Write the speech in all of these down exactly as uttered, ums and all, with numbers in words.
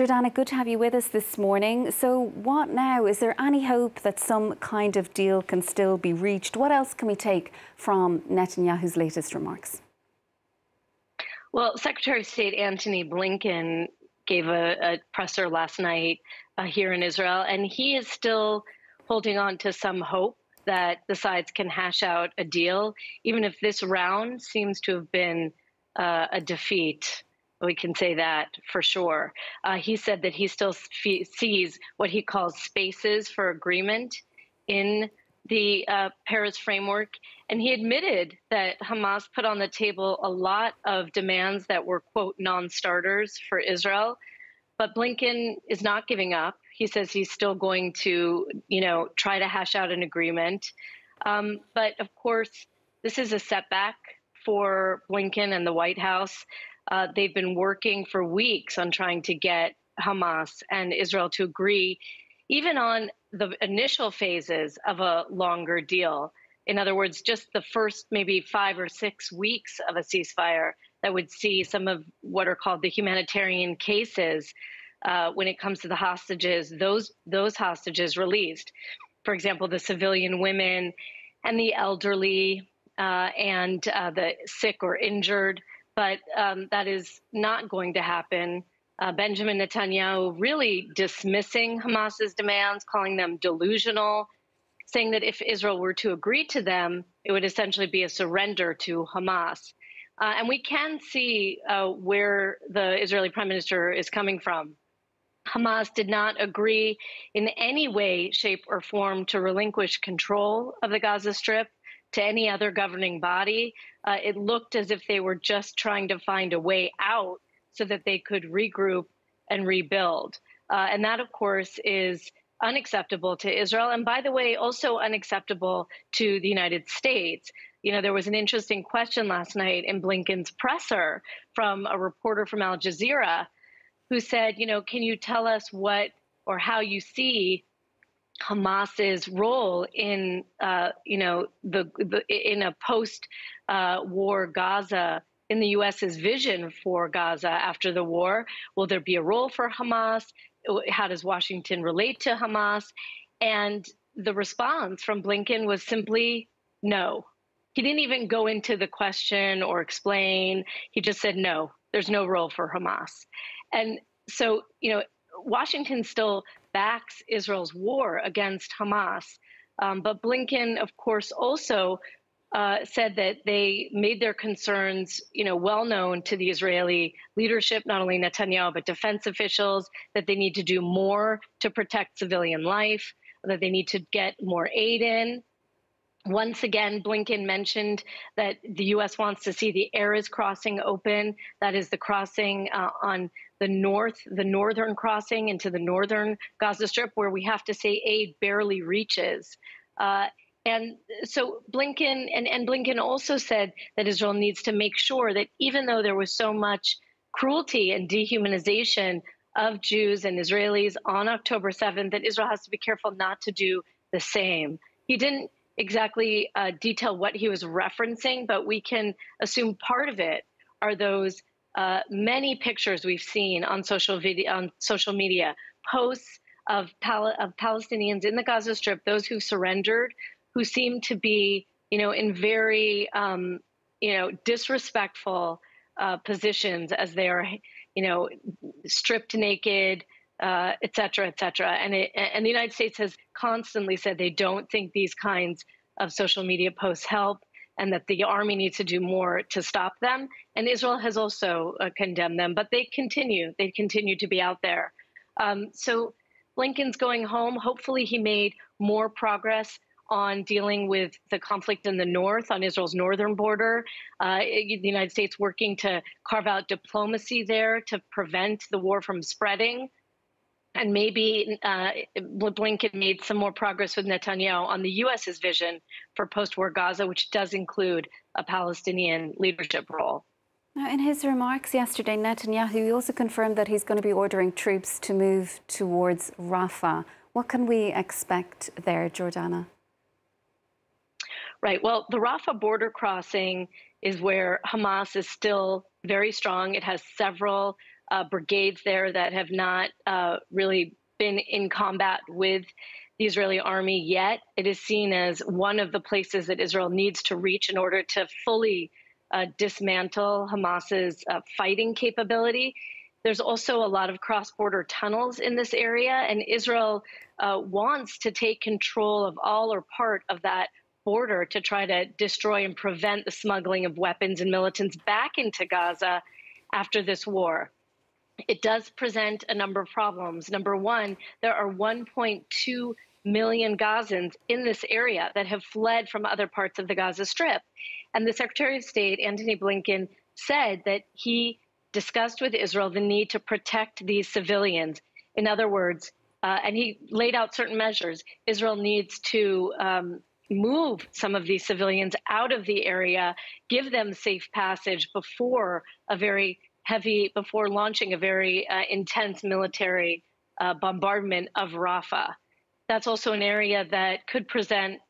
Jordana, good to have you with us this morning. So what now? Is there any hope that some kind of deal can still be reached? What else can we take from Netanyahu's latest remarks? Well, Secretary of State Antony Blinken gave a, a presser last night uh, here in Israel, and he is still holding on to some hope that the sides can hash out a deal, even if this round seems to have been uh, a defeat. We can say that for sure. Uh, he said that he still sees what he calls spaces for agreement in the uh, Paris framework. And he admitted that Hamas put on the table a lot of demands that were, quote, non-starters for Israel. But Blinken is not giving up. He says he's still going to, you know, try to hash out an agreement. Um, but, of course, this is a setback for Blinken and the White House. Uh, they've been working for weeks on trying to get Hamas and Israel to agree, even on the initial phases of a longer deal. In other words, just the first maybe five or six weeks of a ceasefire that would see some of what are called the humanitarian cases uh, when it comes to the hostages, those, those hostages released. For example, the civilian women and the elderly uh, and uh, the sick or injured. But um, that is not going to happen. Uh, Benjamin Netanyahu really dismissing Hamas's demands, calling them delusional, saying that if Israel were to agree to them, it would essentially be a surrender to Hamas. Uh, and we can see uh, where the Israeli prime minister is coming from. Hamas did not agree in any way, shape, or form to relinquish control of the Gaza Strip to any other governing body. Uh, it looked as if they were just trying to find a way out so that they could regroup and rebuild. Uh, and that, of course, is unacceptable to Israel. And by the way, also unacceptable to the United States. You know, there was an interesting question last night in Blinken's presser from a reporter from Al Jazeera who said, you know, can you tell us what or how you see Hamas's role in, uh, you know, the, the in a post-war uh, Gaza, in the U S's vision for Gaza after the war? Will there be a role for Hamas? How does Washington relate to Hamas? And the response from Blinken was simply no. He didn't even go into the question or explain. He just said no. There's no role for Hamas. And so, you know, Washington still backs Israel's war against Hamas. Um, but Blinken, of course, also uh, said that they made their concerns, you know, well known to the Israeli leadership, not only Netanyahu, but defense officials, that they need to do more to protect civilian life, that they need to get more aid in. Once again, Blinken mentioned that the U S wants to see the Erez crossing open. That is the crossing uh, on the north, the northern crossing into the northern Gaza Strip, where we have to say aid barely reaches. Uh, and so Blinken and, and Blinken also said that Israel needs to make sure that even though there was so much cruelty and dehumanization of Jews and Israelis on October seventh, that Israel has to be careful not to do the same. He didn't exactly uh, detail what he was referencing, but we can assume part of it are those uh, many pictures we've seen on social video, on social media, posts of, Pal of Palestinians in the Gaza Strip, those who surrendered, who seem to be, you know, in very, um, you know, disrespectful uh, positions as they are, you know, stripped naked, Uh, et cetera, et cetera. And, it, and the United States has constantly said they don't think these kinds of social media posts help and that the army needs to do more to stop them. And Israel has also uh, condemned them, but they continue. They continue to be out there. Um, so Blinken's going home. Hopefully he made more progress on dealing with the conflict in the north, on Israel's northern border. Uh, the United States working to carve out diplomacy there to prevent the war from spreading. And maybe uh, Blinken made some more progress with Netanyahu on the U S's vision for post-war Gaza, which does include a Palestinian leadership role. Now, in his remarks yesterday, Netanyahu also confirmed that he's going to be ordering troops to move towards Rafah. What can we expect there, Jordana? Right. Well, the Rafah border crossing is where Hamas is still very strong. It has several uh, brigades there that have not uh, really been in combat with the Israeli army yet. It is seen as one of the places that Israel needs to reach in order to fully uh, dismantle Hamas's uh, fighting capability. There's also a lot of cross-border tunnels in this area, and Israel uh, wants to take control of all or part of that border to try to destroy and prevent the smuggling of weapons and militants back into Gaza after this war. It does present a number of problems. Number one, there are one point two million Gazans in this area that have fled from other parts of the Gaza Strip. And the Secretary of State, Antony Blinken, said that he discussed with Israel the need to protect these civilians. In other words, uh, and he laid out certain measures. Israel needs to um, move some of these civilians out of the area, give them safe passage before a very heavy, before launching a very uh, intense military uh, bombardment of Rafah. That's also an area that could present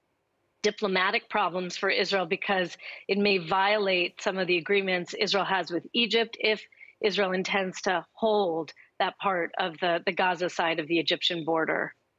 diplomatic problems for Israel because it may violate some of the agreements Israel has with Egypt if Israel intends to hold that part of the, the Gaza side of the Egyptian border.